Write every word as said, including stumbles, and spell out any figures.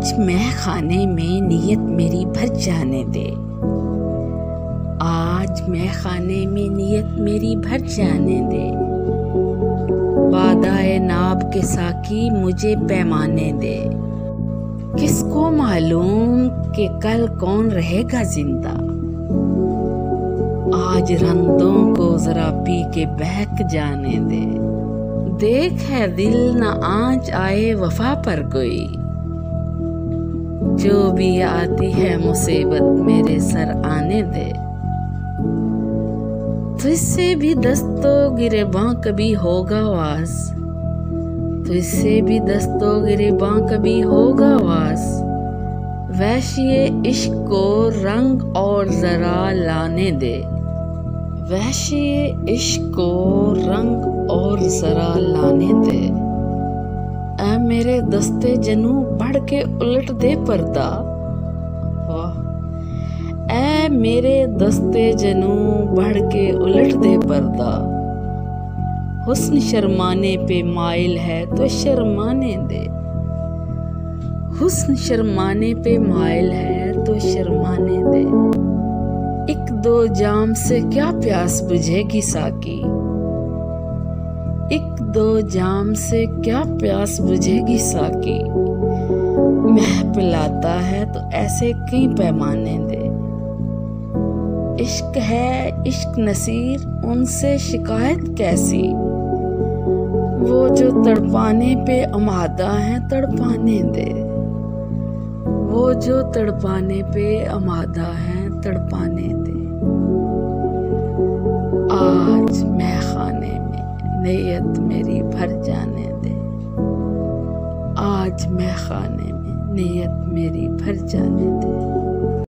आज मैं खाने में नीयत मेरी भर जाने दे, आज मैं खाने में नीयत मेरी भर जाने दे। वादा-ए नाब के साकी मुझे पैमाने दे, किसको मालूम कि कल कौन रहेगा जिंदा। आज रंगों को जरा पी के बहक जाने दे, देख है दिल न आंच आए वफा पर कोई। जो भी आती है मुसीबत मेरे सर आने दे, तो इससे भी दस्तो गिरेबां कभी होगा वास, तो इससे भी दस्तो गिरेबां कभी होगा वास। वैशिए इश्क को रंग और जरा लाने दे, वैशिए इश्क को रंग और जरा लाने दे। ऐ मेरे दस्ते जनू बढ़ के उलट दे पर्दा, ऐ मेरे दस्ते जनू बढ़ के उलट दे पर्दा। हुस्न शर्माने पे माइल है तो शर्माने दे, हुस्न शर्माने पे माइल है तो शर्माने दे। एक दो जाम से क्या प्यास बुझेगी साकी, एक दो जाम से क्या प्यास बुझेगी साकी। मह पिलाता है तो ऐसे कई पैमाने दे, इश्क है इश्क नसीर उनसे शिकायत कैसी। वो जो तड़पाने पे आमादा हैं तड़पाने दे, वो जो तड़पाने पे आमादा हैं तड़पाने दे। आज मैं खाने में नीयत मेरी भर जाने दे, आज मैं खाने में नीयत मेरी भर जाने दे।